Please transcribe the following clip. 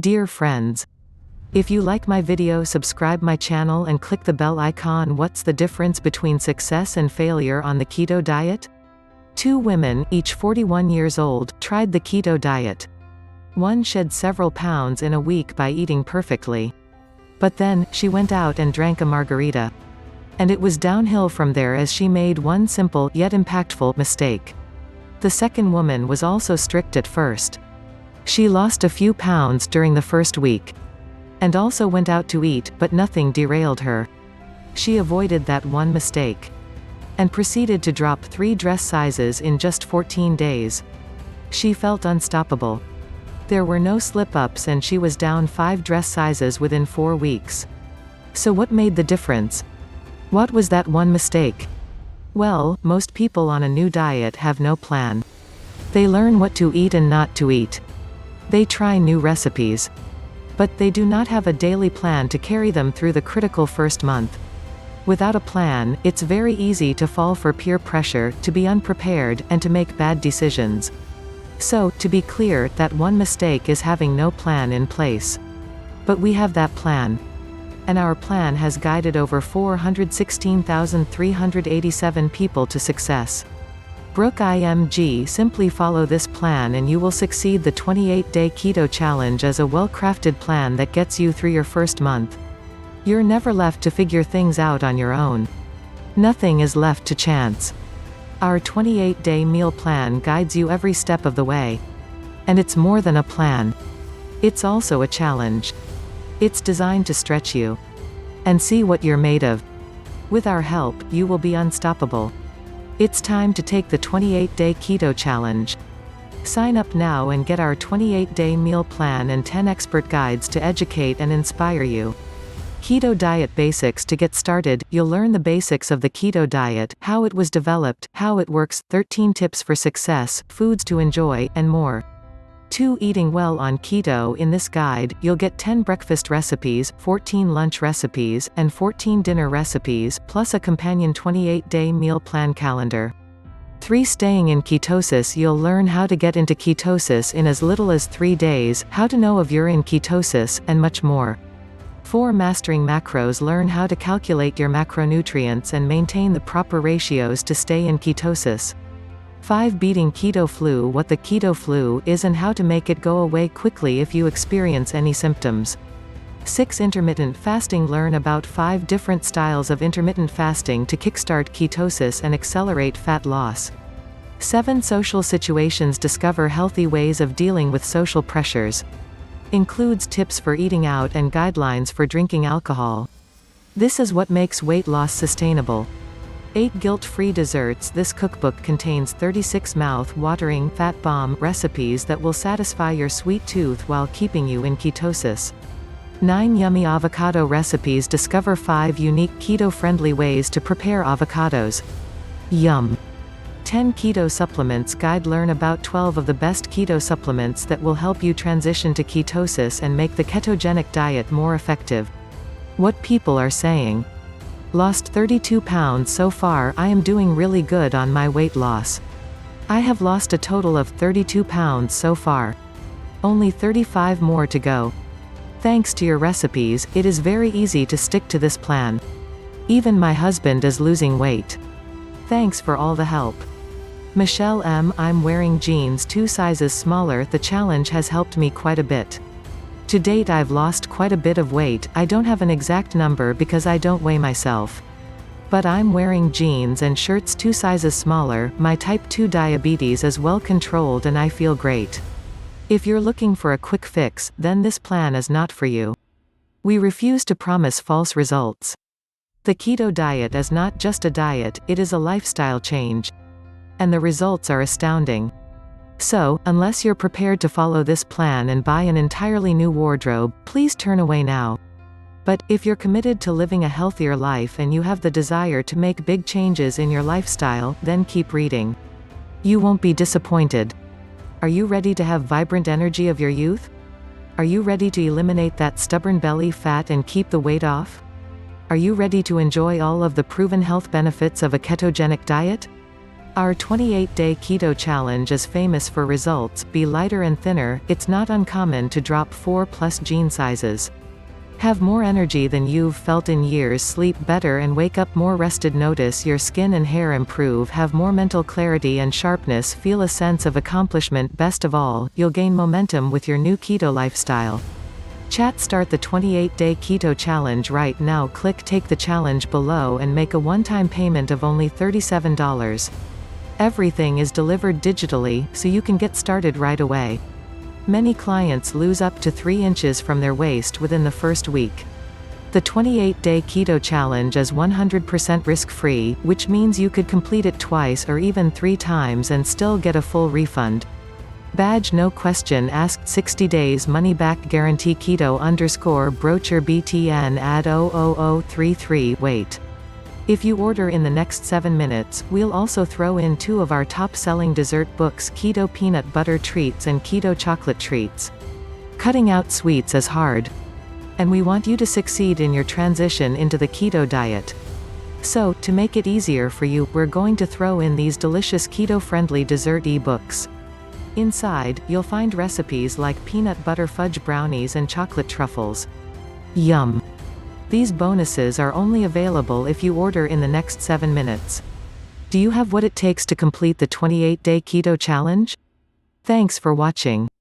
Dear friends, if you like my video, subscribe my channel and click the bell icon. What's the difference between success and failure on the keto diet? Two women, each 41 years old, tried the keto diet. One shed several pounds in a week by eating perfectly. But then, she went out and drank a margarita. And it was downhill from there as she made one simple, yet impactful, mistake. The second woman was also strict at first. She lost a few pounds during the first week. And also went out to eat, but nothing derailed her. She avoided that one mistake. And proceeded to drop 3 dress sizes in just 14 days. She felt unstoppable. There were no slip-ups and she was down 5 dress sizes within 4 weeks. So what made the difference? What was that one mistake? Well, most people on a new diet have no plan. They learn what to eat and not to eat. They try new recipes. But they do not have a daily plan to carry them through the critical first month. Without a plan, it's very easy to fall for peer pressure, to be unprepared, and to make bad decisions. So, to be clear, that one mistake is having no plan in place. But we have that plan. And our plan has guided over 416,387 people to success. Brooke IMG, simply follow this plan and you will succeed. The 28 Day Keto Challenge is a well-crafted plan that gets you through your first month. You're never left to figure things out on your own. Nothing is left to chance. Our 28-day meal plan guides you every step of the way. And it's more than a plan. It's also a challenge. It's designed to stretch you. And see what you're made of. With our help, you will be unstoppable. It's time to take the 28-day Keto Challenge. Sign up now and get our 28-day meal plan and 10 expert guides to educate and inspire you. Keto Diet Basics. To get started, you'll learn the basics of the keto diet, how it was developed, how it works, 13 tips for success, foods to enjoy, and more. 2 Eating well on keto. In this guide, you'll get 10 breakfast recipes, 14 lunch recipes, and 14 dinner recipes, plus a companion 28-day meal plan calendar. 3 Staying in ketosis. You'll learn how to get into ketosis in as little as 3 days, how to know if you're in ketosis, and much more. 4 Mastering macros. Learn how to calculate your macronutrients and maintain the proper ratios to stay in ketosis. 5 Beating keto flu. What the keto flu is and how to make it go away quickly if you experience any symptoms. 6 Intermittent fasting. Learn about 5 different styles of intermittent fasting to kickstart ketosis and accelerate fat loss. 7 Social situations. Discover healthy ways of dealing with social pressures. Includes tips for eating out and guidelines for drinking alcohol. This is what makes weight loss sustainable. 8 Guilt-free desserts. This cookbook contains 36 mouth-watering fat bomb recipes that will satisfy your sweet tooth while keeping you in ketosis. 9 Yummy avocado recipes. Discover 5 unique keto-friendly ways to prepare avocados. Yum! 10 Keto Supplements Guide. Learn about 12 of the best keto supplements that will help you transition to ketosis and make the ketogenic diet more effective. What people are saying. Lost 32 pounds so far. I am doing really good on my weight loss. I have lost a total of 32 pounds so far. Only 35 more to go. Thanks to your recipes, it is very easy to stick to this plan. Even my husband is losing weight. Thanks for all the help. Michelle M. I'm wearing jeans 2 sizes smaller. The challenge has helped me quite a bit. To date, I've lost quite a bit of weight. I don't have an exact number because I don't weigh myself. But I'm wearing jeans and shirts 2 sizes smaller. My type 2 diabetes is well controlled and I feel great. If you're looking for a quick fix, then this plan is not for you. We refuse to promise false results. The keto diet is not just a diet, it is a lifestyle change. And the results are astounding. So, unless you're prepared to follow this plan and buy an entirely new wardrobe, please turn away now. But, if you're committed to living a healthier life and you have the desire to make big changes in your lifestyle, then keep reading. You won't be disappointed. Are you ready to have vibrant energy of your youth? Are you ready to eliminate that stubborn belly fat and keep the weight off? Are you ready to enjoy all of the proven health benefits of a ketogenic diet? Our 28 Day Keto Challenge is famous for results. Be lighter and thinner. It's not uncommon to drop 4+ jean sizes. Have more energy than you've felt in years, sleep better and wake up more rested, notice your skin and hair improve, have more mental clarity and sharpness, feel a sense of accomplishment. Best of all, you'll gain momentum with your new keto lifestyle. Chat start the 28 Day Keto Challenge right now. Click take the challenge below and make a one-time payment of only $37. Everything is delivered digitally, so you can get started right away. Many clients lose up to 3 inches from their waist within the first week. The 28 Day Keto Challenge is 100% risk-free, which means you could complete it twice or even 3 times and still get a full refund. Badge no question asked, 60 days money-back guarantee. Keto_brocher BTN add 00033 weight. If you order in the next 7 minutes, we'll also throw in 2 of our top-selling dessert books, Keto Peanut Butter Treats and Keto Chocolate Treats. Cutting out sweets is hard, and we want you to succeed in your transition into the keto diet. So, to make it easier for you, we're going to throw in these delicious keto-friendly dessert e-books. Inside, you'll find recipes like peanut butter fudge brownies and chocolate truffles. Yum! These bonuses are only available if you order in the next 7 minutes. Do you have what it takes to complete the 28 Day Keto Challenge? Thanks for watching.